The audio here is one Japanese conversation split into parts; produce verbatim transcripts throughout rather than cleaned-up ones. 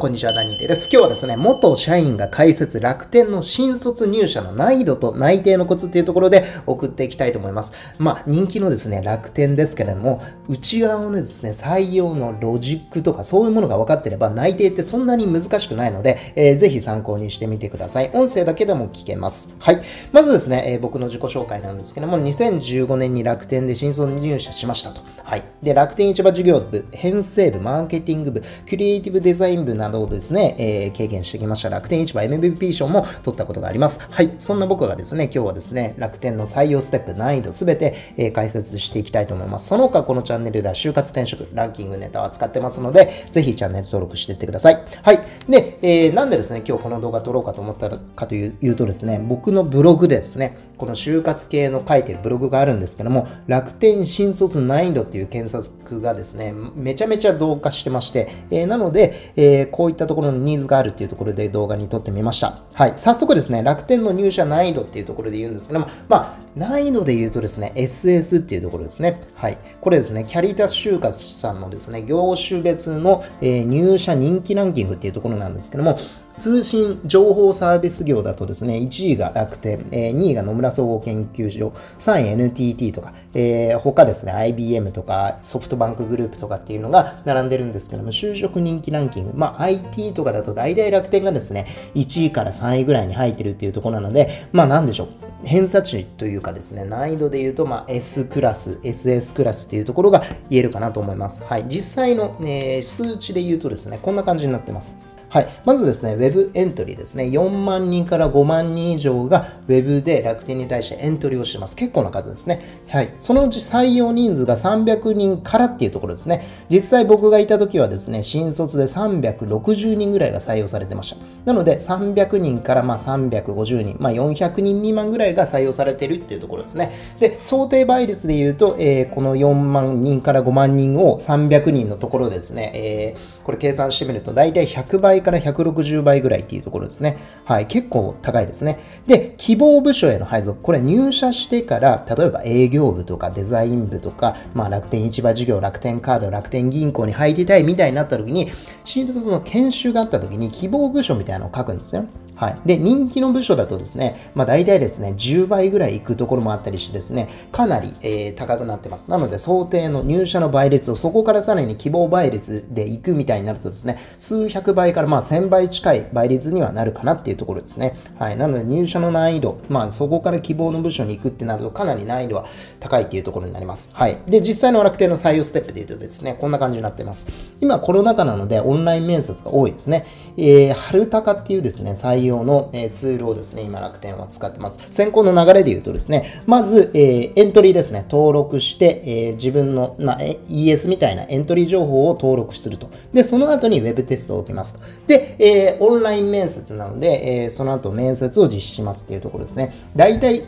こんにちは、ダニエルです。今日はですね、元社員が解説楽天の新卒入社の難易度と内定のコツっていうところで送っていきたいと思います。まあ、人気のですね、楽天ですけれども、内側のですね、採用のロジックとかそういうものが分かってれば内定ってそんなに難しくないので、えー、ぜひ参考にしてみてください。音声だけでも聞けます。はい。まずですね、えー、僕の自己紹介なんですけども、にせんじゅうごねんに楽天で新卒入社しましたと。はい。で、楽天市場事業部、編成部、マーケティング部、クリエイティブデザイン部などをですね、えー、経験してきました。楽天市場 エムブイピー 賞も取ったことがあります。はい。そんな僕がですね、今日はですね、楽天の採用ステップ、難易度すべて、えー、解説していきたいと思います。その他、このチャンネルでは就活転職、ランキングネタを扱ってますので、ぜひチャンネル登録していってください。はい。で、えー、なんでですね、今日この動画撮ろうかと思ったかという、いうとですね、僕のブログでですね、この就活系の書いてるブログがあるんですけども、楽天新卒難易度っていう検索がですね、めちゃめちゃ同化してまして、えー、なので、えー、こういったところのニーズがあるっていうところで動画に撮ってみました。はい。早速ですね、楽天の入社難易度っていうところで言うんですけども、まあ、難易度で言うとですね、エスエス っていうところですね。はい。これですね、キャリタス就活さんのですね、業種別の、えー、入社人気ランキングっていうところなんですけども、通信情報サービス業だとですね、いちいが楽天、えー、にいが野村総合研究所、さんい エヌティーティー とか、えー、他ですね、アイビーエム とかソフトバンクグループとかっていうのが並んでるんですけども、就職人気ランキング、まあ アイティー とかだと大体楽天がですね、いちいからさんいぐらいに入ってるっていうところなので、まあなんでしょう。偏差値というかですね、難易度で言うと、まあ、S クラス、エスエス クラスっていうところが言えるかなと思います。はい。実際の、ね、数値で言うとですね、こんな感じになってます。はい。まずですね、ウェブエントリーですね。よんまんにんからごまんにん以上がウェブで楽天に対してエントリーをしてます。結構な数ですね。はい。そのうち採用人数がさんびゃくにんからっていうところですね。実際僕がいた時はですね、新卒でさんびゃくろくじゅうにんぐらいが採用されてました。なので、さんびゃくにんからまあさんびゃくごじゅうにん、まあよんひゃくにん未満ぐらいが採用されてるっていうところですね。で、想定倍率で言うと、えー、このよんまんにんからごまんにんをさんびゃくにんのところですね、えー、これ計算してみると大体ひゃくばいからひゃくろくじゅうばいぐらいっていうところですね。はい。結構高いですね。で、希望部署への配属。これ入社してから、例えば営業部とかデザイン部とか、まあ楽天市場事業、楽天カード、楽天銀行に入りたいみたいになった時に、新卒の研修があった時に希望部署みたいなのを書くんですよ。はい。で、人気の部署だとですね、まあ大体ですね、じゅうばいぐらいいくところもあったりしてですね、かなり、えー、高くなってます。なので、想定の入社の倍率をそこからさらに希望倍率でいくみたいになるとですね、数百倍からまあせんばい近い倍率にはなるかなっていうところですね。はい。なので入社の難易度、まあそこから希望の部署に行くってなるとかなり難易度は高いっていうところになります。はい。で、実際の楽天の採用ステップでいうとですね、こんな感じになってます。今コロナ禍なのでオンライン面接が多いですね。えー、harutakaっていうですね、採用のツールをですね、今楽天は使ってます。選考の流れでいうとですね、まず、えー、エントリーですね、登録して、えー、自分の、まあ、イーエス みたいなエントリー情報を登録すると。で、その後に Web テストを受けますと。で、えー、オンライン面接なので、えー、その後面接を実施しますっていうところですね。大体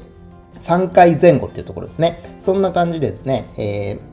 さんかいぜん後っていうところですね。そんな感じでですね、えー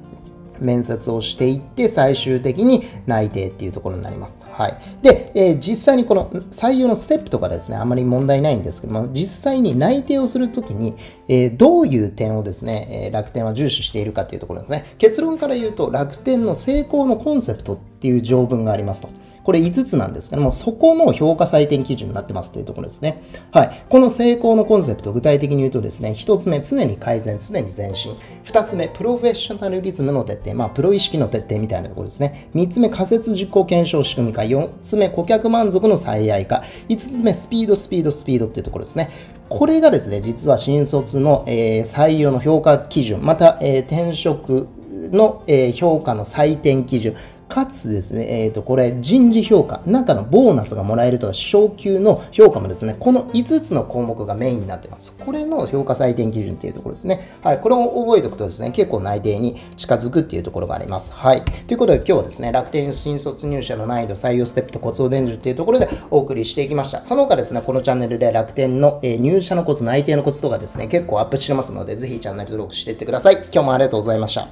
面接をしていって、最終的に内定っていうところになります。はい。で、えー、実際にこの採用のステップとかですね、あんまり問題ないんですけども、実際に内定をするときに、えー、どういう点をですね、えー、楽天は重視しているかっていうところですね。結論から言うと、楽天の成功のコンセプトっていう条文がありますと。これいつつなんですけども、そこの評価採点基準になってますっていうところですね。はい。この成功のコンセプト、具体的に言うとですね、ひとつめ、常に改善、常に前進。ふたつめ、プロフェッショナルリズムの徹底。まあ、プロ意識の徹底みたいなところですね。みっつめ、仮説実行検証仕組み化。よっつめ、顧客満足の最大化。いつつめ、スピード、スピード、スピードっていうところですね。これがですね、実は新卒の、えー、採用の評価基準、また、えー、転職の、えー、評価の採点基準。かつですね、えっと、これ、人事評価、中のボーナスがもらえるとか、昇給の評価もですね、このいつつの項目がメインになってます。これの評価採点基準っていうところですね。はい。これを覚えておくとですね、結構内定に近づくっていうところがあります。はい。ということで、今日はですね、楽天新卒入社の難易度、採用ステップとコツを伝授っていうところでお送りしていきました。その他ですね、このチャンネルで楽天の入社のコツ、内定のコツとかですね、結構アップしてますので、ぜひチャンネル登録していってください。今日もありがとうございました。